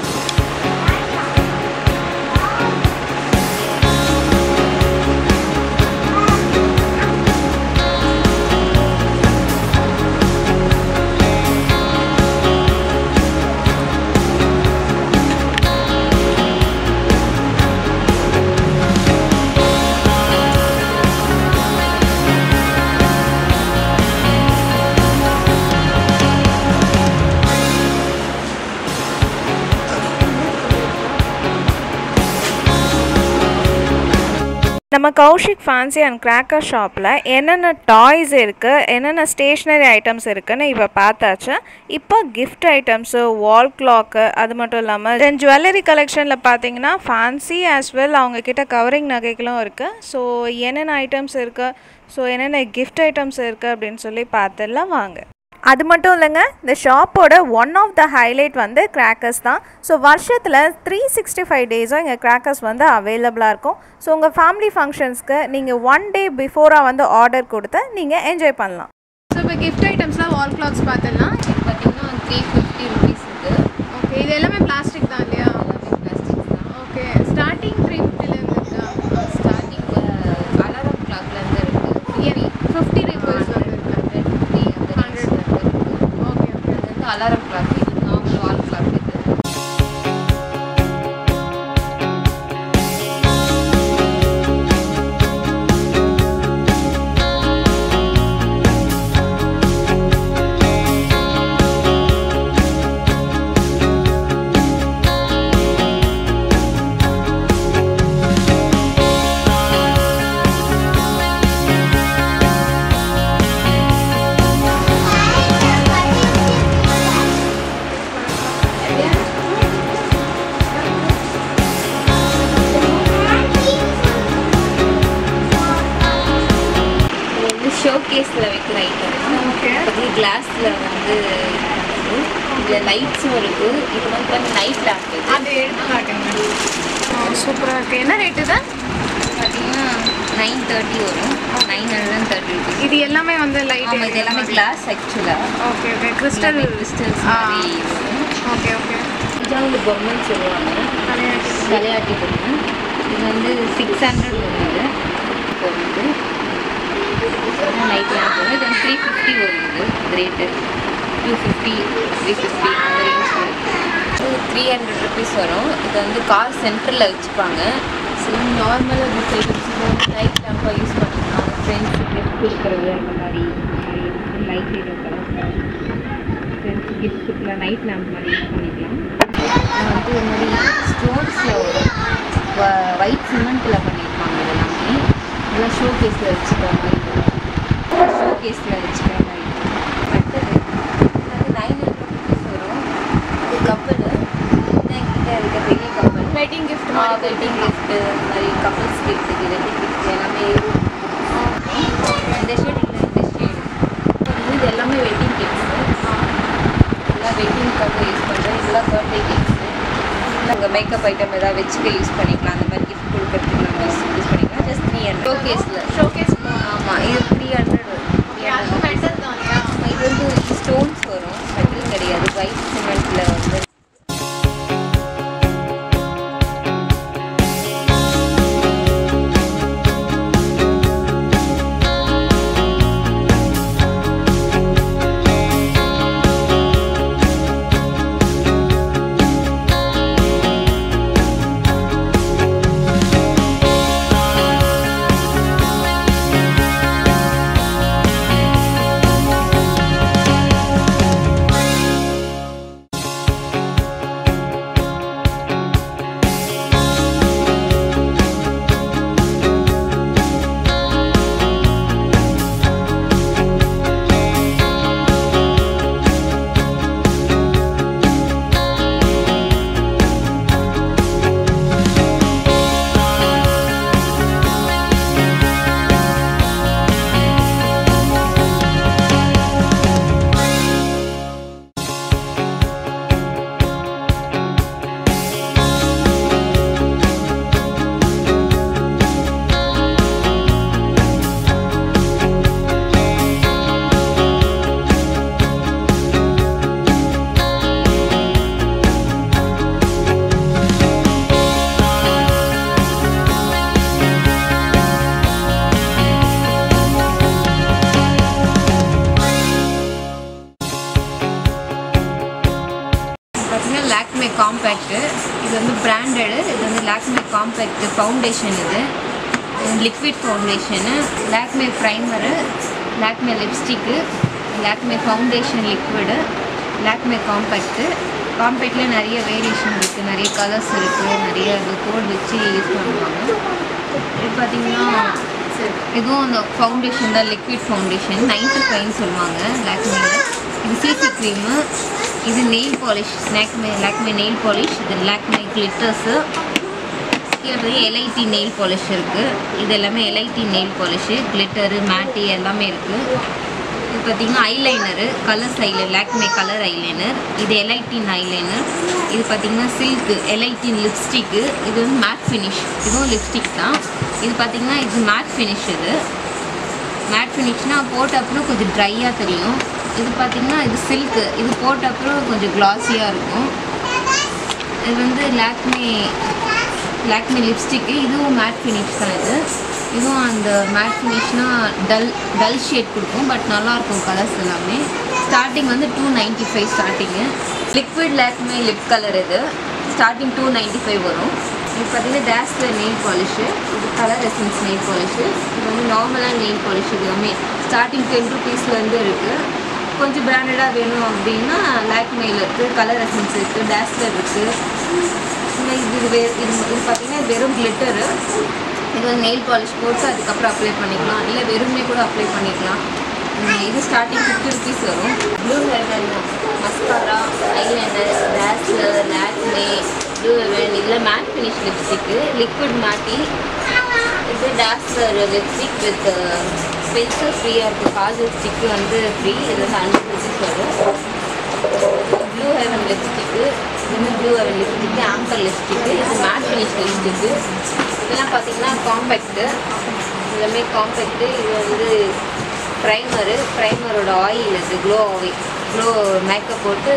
நம்ம கௌஷிக் ஃபேன்சி அண்ட் கிராக்கர் ஷாப்பில் என்னென்ன டாய்ஸ் இருக்குது என்னென்ன ஸ்டேஷ்னரி ஐட்டம்ஸ் இருக்குதுன்னு இப்போ பார்த்தாச்சு இப்போ கிஃப்ட் ஐட்டம்ஸு வால் கிளாக்கு அது மட்டும் இல்லாமல் தென் ஜுவல்லரி கலெக்ஷனில் பார்த்தீங்கன்னா ஃபேன்சி ஆஸ் வெல் அவங்கக்கிட்ட கவரிங் நகைகளும் இருக்குது ஸோ என்னென்ன ஐட்டம்ஸ் இருக்குது ஸோ என்னென்ன கிஃப்ட் ஐட்டம்ஸ் இருக்குது அப்படின்னு சொல்லி பார்த்துடலாம் வாங்க அது மட்டும் இல்லைங்க, இந்த ஷாப்போட ஒன் ஆஃப் த ஹைலைட் வந்து கிராக்கர்ஸ் தான். ஸோ வருஷத்தில் 365 டேஸும் இங்கே கிராக்கர்ஸ் வந்து அவைலபிளாக இருக்கும். ஸோ உங்கள் ஃபேமிலி ஃபங்க்ஷன்ஸ்க்கு நீங்கள் 1 டே பிஃபோராக வந்து ஆர்டர் கொடுத்து நீங்கள் என்ஜாய் பண்ணலாம். ஸோ இப்போ கிஃப்ட் ஐட்டம்ஸ்லாம் வால் கிளாக்ஸ் பார்த்தோம்னா இது பார்த்தீங்கன்னா 350 ருபீஸ் இருக்குது. ஓகே, இது எல்லாமே பிளாஸ்டிக் தான் இல்லையா? பிளாஸ்டிக் தான். ஓகே, ஸ்டார்டிங் 350லேருந்து இருக்கா? ஸ்டார்டிங் அலாரம் கிளாக்லேருந்து இருக்குது. 50 ருபீஸ் அலாரம் கிளாக், இது நார்மல் வால் கிளாக். இது ஷோகேஸில் வைக்கிற ஐட்டம். ஓகே, இது கிளாஸில் வந்து இதில் லைட்ஸும் இருக்குது. இது வந்து நைட் லேம்ப். அது எடுத்து சூப்பராக இருக்குது. என்ன ரேட்டு தான் பார்த்தீங்கன்னா 930 வரும். 930 ருபீஸ். இது எல்லாமே வந்து லைட். இது எல்லாமே கிளாஸ் ஆக்சுவலாக. ஓகே ஓகே, கிறிஸ்டல்ஸ் மாதிரி வரும். ஓகே ஓகே, இதான் வந்து பொம்மைன்னு சொல்லுவாங்க, தலையாட்டி பொம்மை. இது வந்து 600 வருது. இப்போ வந்து நைட் லேம்ப் வந்து 350 வருது. ரேட்டு 250, 350 அந்த ரேஞ்ச் வருது. 300 ருபீஸ் வரும். இது வந்து கார் சென்டரில் வச்சுப்பாங்க. ஸோ நார்மலாக வந்து நைட் லேம்பாக யூஸ் பண்ணிக்கலாம். ஃப்ரெண்ட்ஸு கிஃப்ட் கொடுக்குறது அந்த மாதிரி லைட் எடுக்கலாம். ஃப்ரெண்ட்ஸு கிஃப்ட் கொடுக்கல நைட் லேம்ப் மாதிரி யூஸ் பண்ணிக்கலாம். வந்து இந்த மாதிரி ஸ்டோன்ஸில் வரும். ஒயிட் சிமெண்ட்டில் பண்ணியிருப்பாங்க. இது எல்லாமே நல்லா ஷோ கேஸில் வச்சுக்கிற மாதிரி, ஷோகேஸில் வச்சுக்கிற மாதிரி. அடுத்தது வந்து 900 ருபீஸ் வரும். இது கப்பல் என்கிட்ட இருக்க பெரிய கப்பல் வெட்டிங் கிஃப்ட், வெட்டிங் கிஃப்ட்டு இந்த மாதிரி கப்பல்ஸ் கிஃப்ட், வெட்டிங் கிஃப்ட் எல்லாமே. இந்த ஷேட் இல்லை, இந்த ஷேடு வந்து இது எல்லாமே வெட்டிங் கிஃப்ட்ஸு. எல்லாம் வெட்டிங்காக யூஸ் பண்ணுறேன். இதெல்லாம் பர்த்டே கிஃப்ட்ஸு. நாங்கள் மேக்கப் ஐட்டம் எதாவது வச்சுக்க யூஸ் பண்ணிக்கலாம். அந்த மாதிரி கிஃப்ட் கொடுக்கறதுக்கு நம்ம யூஸ் பண்ணிக்கலாம். ஜஸ்ட் 300 ஷோகேஸில். ஷோகேஸ் ஆமாம், இது 300 வந்து ஸ்டோன்ஸ் வரும். மெட்டல் கிடையாது, ஒயிட் சிமெண்ட்டில் வந்து. லாக்மே காம்பேக்ட்டு, இது வந்து பிராண்டடு. இது வந்து லாக்மே காம்பேக்ட் ஃபவுண்டேஷன். இது liquid foundation, Lakme primer, Lakme lipstick, Lakme foundation liquid, Lakme compact. காம்பேக்டில் நிறைய வேரியேஷன் இருக்குது, நிறைய கலர்ஸ் இருக்குது, நிறைய கோட் வச்சு யூஸ் பண்ணுவாங்க. இது பார்த்திங்கன்னா இதுவும் அந்த ஃபவுண்டேஷன் தான், லிக்விட் ஃபவுண்டேஷன். 95 சொல்லுவாங்க லாக்மேயில். இது சிசி க்ரீமு, இது nail polish, Lakme nail polish. இது லாக்மே கிளிட்டர்ஸு. இது எல்ஐடி நெயில் பாலிஷ் இருக்குது. இது எல்லாமே LID nail polish, glitter, matte எல்லாமே இருக்குது. पाती eyeliner color style Lakme color eyeliner இது L18 eyeliner இது பாத்தீங்கன்னா silk L18 lipstick இது வந்து matte finish இதுவும் lipstick தான் இது பாத்தீங்கன்னா இது matte finish இது matte finishனா போட்ட அப்புறம் கொஞ்சம் ட்ரையா தெரியும் இது பாத்தீங்கன்னா இது silk இது போட்ட அப்புறம் கொஞ்சம் glossy-ஆ இருக்கும் இது வந்து Lakme lipstick இதுவும் matte finish தான் இது इवो मैट फिनिशना डल डल शेड बट नाला colours starting 295 starting liquid Lakme lip colour starting 295 वो पाती dash nail polish colour essence nail polish normal nail polish starting 10 rupees कुछ ब्रांडेडा वेणु अब लैक्मे कलर एसेंस डैश पाती ग्लिटर इधर नेल पॉलिश पोट्स अदुक्कु अप्पुறம் अप्लाई பண்ணிக்கலாம் இல்ல வெறுமே கூட அப்ளை பண்ணிக்கலாம் இது ஸ்டார்டிங் 50 rupees வரும் Blue Heaven mascara eyeliner lash Lakme Blue Heaven இல்ல matte finish lipstick liquid matte இது dasher lipstick with pencil free ஆ இருக்கு kajal stick வந்து free இது 100 rupees வரும் Blue Heaven lipstick இது Blue Heaven lipstick amber lipstick இது matte finish lipstick இதெல்லாம் பாத்தீங்கன்னா காம்பாக்ட் எல்லாமே காம்பாக்ட் இது வந்து பிரைமரோட ஆயில் இது க்ளோ மேக்கப் போட்டு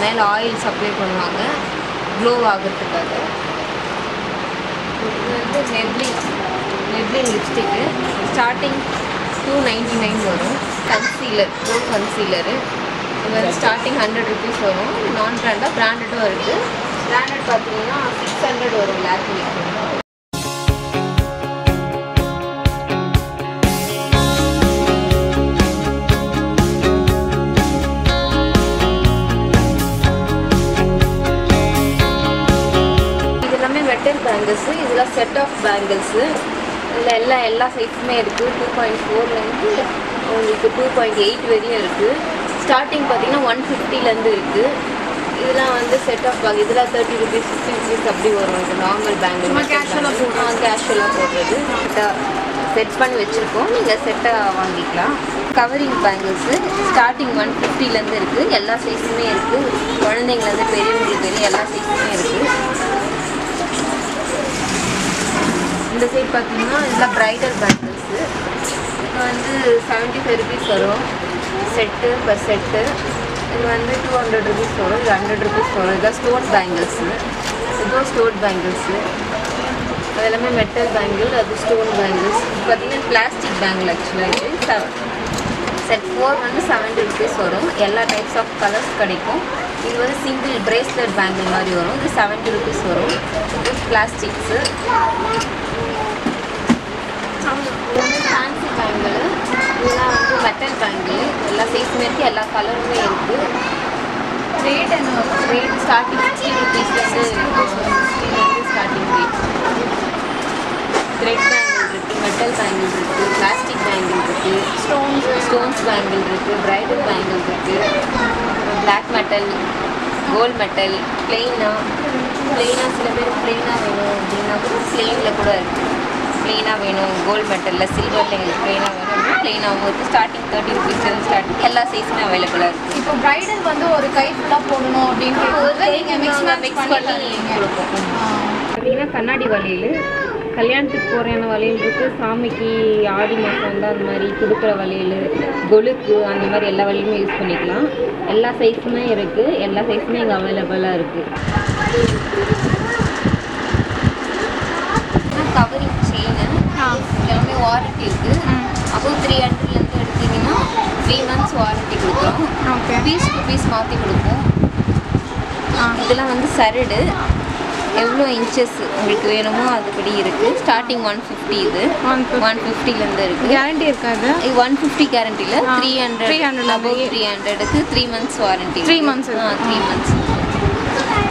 மேல ஆயில் சப்ளை பண்ணுவாங்க க்ளோ ஆகிறதுக்காக இது வந்து நெப்லின் லிப்ஸ்டிக் ஸ்டார்டிங் 299 வரும் கன்சீலர் இது வந்து ஸ்டார்டிங் 100 ரூபீஸ் வரும் நான் பிராண்டடும் இருக்கு பிராண்டட் பாத்தீங்கன்னா 600 வரும் Lakme सेट ऑफ बैंगल्स इल्ला एल्ला साइज़मे इरुक्कु 2.4 ல இருந்து உங்களுக்கு 2.8 வரையும் இருக்கு ஸ்டார்டிங் பாத்தீங்கன்னா 150 ல இருந்து இருக்கு இதெல்லாம் வந்து செட் ஆஃப் பாங்க இதெல்லாம் 30 ரூபாய் 50 ரூபாய் அப்படி வரும் இது நார்மல் பேங்கிள் நம்ம கேஷுவலா போடுறது செட் பண்ணி வெச்சிருக்கோம் நீங்க செட்டா வாங்கிக்கலாம் கவரிங் பேங்கிள்ஸ் ஸ்டார்டிங் 150 ல இருந்து இருக்கு எல்லா சைஸ்மே இருக்கு குழந்தைகள இருந்து பெரியவங்களுக்கு வரை எல்லா சைஸ்மே இருக்கு இந்த சைடு பாத்தீங்கன்னா இதுல பிரைடல் பேங்கிள்ஸ் இது வந்து 75 rupees வரும் செட் பர் செட் இது வந்து 200 rupees வரும் 100 rupees வரும் இது ஸ்டோன் பேங்கிள்ஸ் இது ஸ்டோன் பேங்கிள்ஸ் அதெல்லாம் மெட்டல் பேங்கிள் அது ஸ்டோன் பேங்கிள்ஸ் பாத்தீங்கன்னா பிளாஸ்டிக் பேங்கிள் एक्चुअली இது செட் 4 வந்து 70 rupees வரும் எல்லா டைப்ஸ் ஆஃப் கலர்ஸ் கிடைக்கும் இது வந்து சிங்கிள் பிரேஸ்லெட் பேங்கிள் மாதிரி வரும் இது 70 rupees வரும் இது plastics fancy bangle metal bangle L size में एल कलरुमे rate rate starting 60 rupees starting rate metal bangle plastic bangle stones bangle bridal bangle black metal gold metal प्लेना सब पे प्लेना अब प्लेन कूड़ा प्लेना वेणु गोल्ड मेटल सिल्वर प्लेना वेणु प्लेना வந்து ஸ்டார்டிங் 30 rupees இருந்து ஸ்டார்ட் எல்லா சைஸ்மே அவேலபிள் இருக்கு இப்போ பிரைடல் வந்து ஒரு கை ஃபுல்லா போடணும் அப்படிங்கறது நீங்க மிக்ஸ் பண்ணிட்டீங்க அப்படினா கண்ணாடி வளையல் கல்யாணத்துக்கு போறேன வளையல் இருக்கு சாமிக்கு ஆடி மாசம் தான் அந்த மாதிரி குடுக்குற வளையல் கொலுக்கு அந்த மாதிரி எல்லா வளையலுமே யூஸ் பண்ணிக்கலாம் எல்லா சைஸ்மே இருக்கு எல்லா சைஸ்மே இங்க அவேலபிளா இருக்கு கவரிங் எல்லாமே வாரண்டி இருக்கு அப்போ 300 ல இருந்து எடுத்தீங்கன்னா 3 months வாரண்டி கொடுக்கும் ஓகே பீஸ் டு பீஸ் மாத்தி கொடுப்போம் இதெல்லாம் வந்து சரடு எவ்வளவு இன்ச்சஸ் உங்களுக்கு வேணுமோ அதுபடி இருக்கு ஸ்டார்டிங் 150 இது 150 ல இருந்து இருக்கு கேரண்டி இருக்காது 150 கேரண்டி இல்ல 300 அப்போ 300 க்கு 3 months வாரண்டி 3 months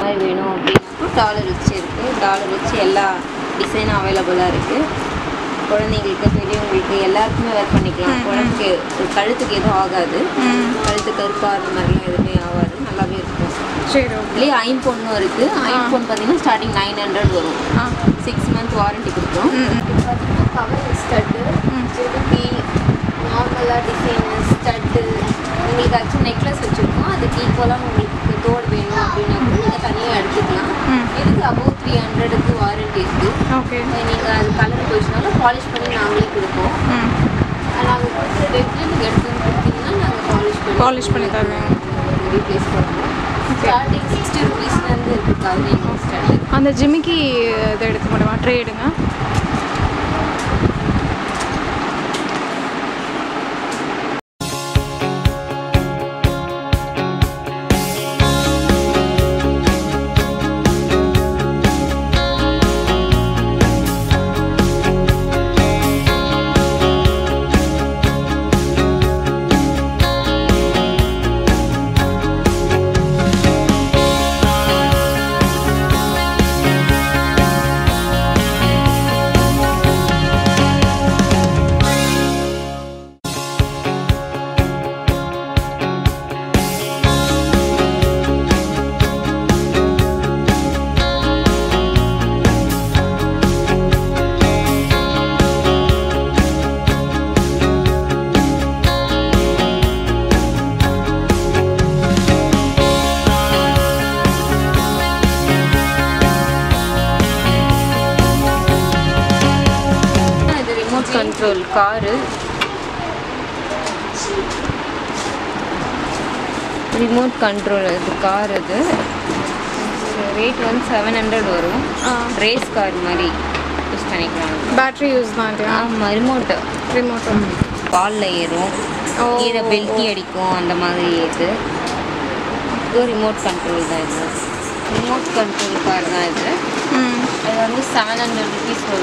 பை வேணும் அப்படினா டாலர் வச்சு இருக்கு டாலர் வச்சு எல்லா டிசைன் அவேலபிளா இருக்கு குழந்தைகளுக்கு பெரியவங்களுக்கு எல்லாருக்குமே வேர் பண்ணிக்கலாம் குழந்தைக்கு கழுத்துக்கு எதுவும் ஆகாது கழுத்து கருப்பா அந்த மாதிரிலாம் எதுவுமே ஆகாது நல்லாவே இருக்கும் சரி இதுலேயே ஐம்பொன்னும் இருக்கு ஐம்பொன் பார்த்தீங்கன்னா ஸ்டார்டிங் 900 வரும் 6 months வாரண்டி கொடுக்கும் பார்த்தீங்கன்னா கவர் ஸ்டட்டு ஜிபி நார்மல் சிம்பிளாக டிசைனு ஸ்டட்டு உங்களுக்கு ஆக்சுவலி நெக்லஸ் வச்சுருக்கோம் அதுக்கு ஈக்குவலாக உங்களுக்கு தோடு வேணும் அப்படின்னா கூட நீங்கள் தனியாக எடுத்துக்கலாம். இதுக்கு அபவ் 300க்கு வாரண்டி இருக்குது. ஓகே, நீங்கள் அது கலர் போயிடுச்சுனாலும் பாலிஷ் பண்ணி நாங்களே கொடுப்போம். நாங்கள் கொடுக்குற டேட்டில் நீங்கள் எடுத்துன்னு கொடுத்தீங்கன்னா நாங்கள் பாலிஷ் பண்ணி தருவோம், ரீப்ளேஸ் பண்ணுவோம். ஸ்டார்டிங் 60 rupeesலேருந்து இருக்குது. கலரிங் ஸ்டார்டிங் அந்த ஜிமிக்கி இதை எடுக்க முடியுமா? ட்ரே எடுங்க. Control car remote control car rate 700 वो रेस कार मारे यूस पड़ी बैटरी यूस रिमोट रिमोट पाल ऐर बेल्टी अड़कों अंतमारी remote control remote control car वो 700 rupees वो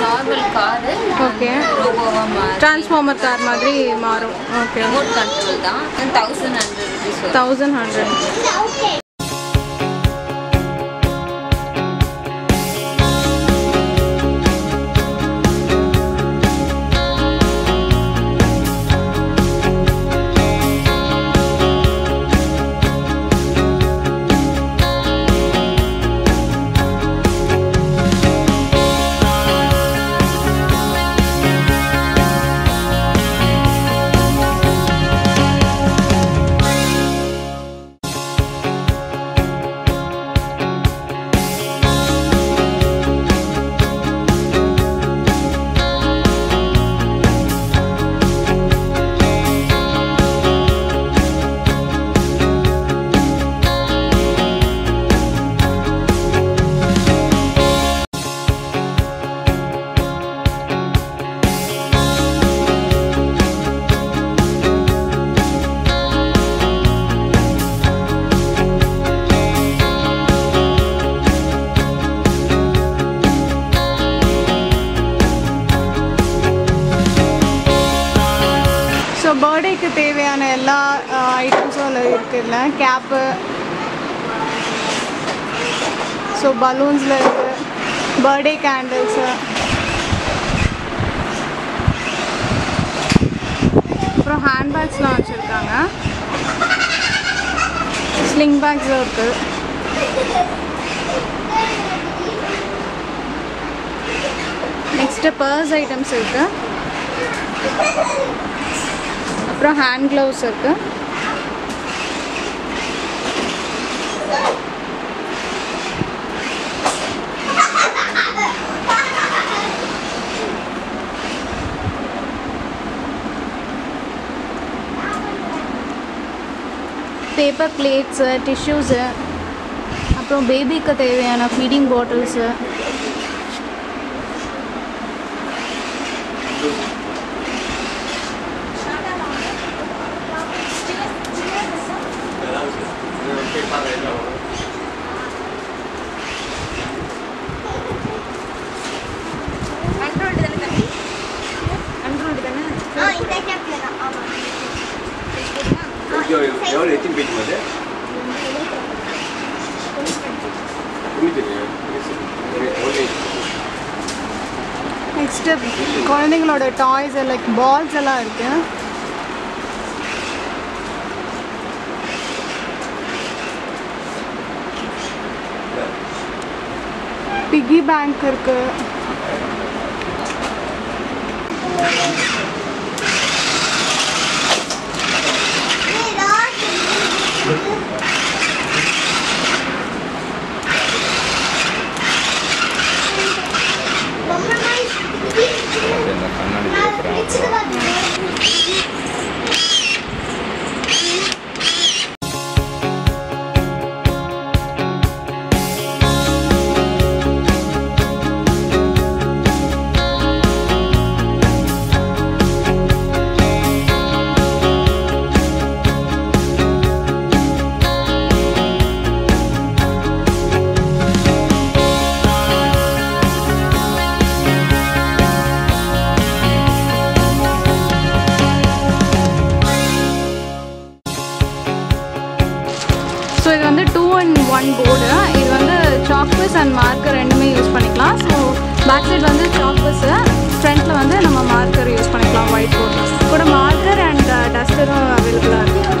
நார்மல் கார். ஓகே, ரோபோவா மாறும், டிரான்ஸ்ஃபார்மர் கார் மாதிரி மாறும். ஓகே, ரிமோட் கண்ட்ரோல் தான். 1100 rupees 1100. Okay, cap so balloons birthday candles அப்புறம் ஹேண்ட் பேக்ஸ் எல்லாம் வச்சிருக்காங்க. ஸ்லிங் பேக்ஸ் இருக்கு. நெக்ஸ்ட் பர்ஸ் ஐட்டम्स இருக்கு. அப்புறம் ஹேண்ட் ग्लव्स இருக்கு. पेपर प्लेट्स टिश्यूस अपरों बेबी का तेवयाना फीडिंग बॉटल्स குழந்தைங்களோட டாய்ஸ் லைக் பால்ஸ் எல்லாம் இருக்கு. பிகி பேங்க் இருக்கு. So இது வந்து 2-in-1 board. இது வந்து chalkboard and marker ரெண்டுமே யூஸ் பண்ணிக்கலாம். So back side வந்து chalkboard, frontல வந்து நம்ம marker யூஸ் பண்ணிக்கலாம் white board. கூட marker and duster available.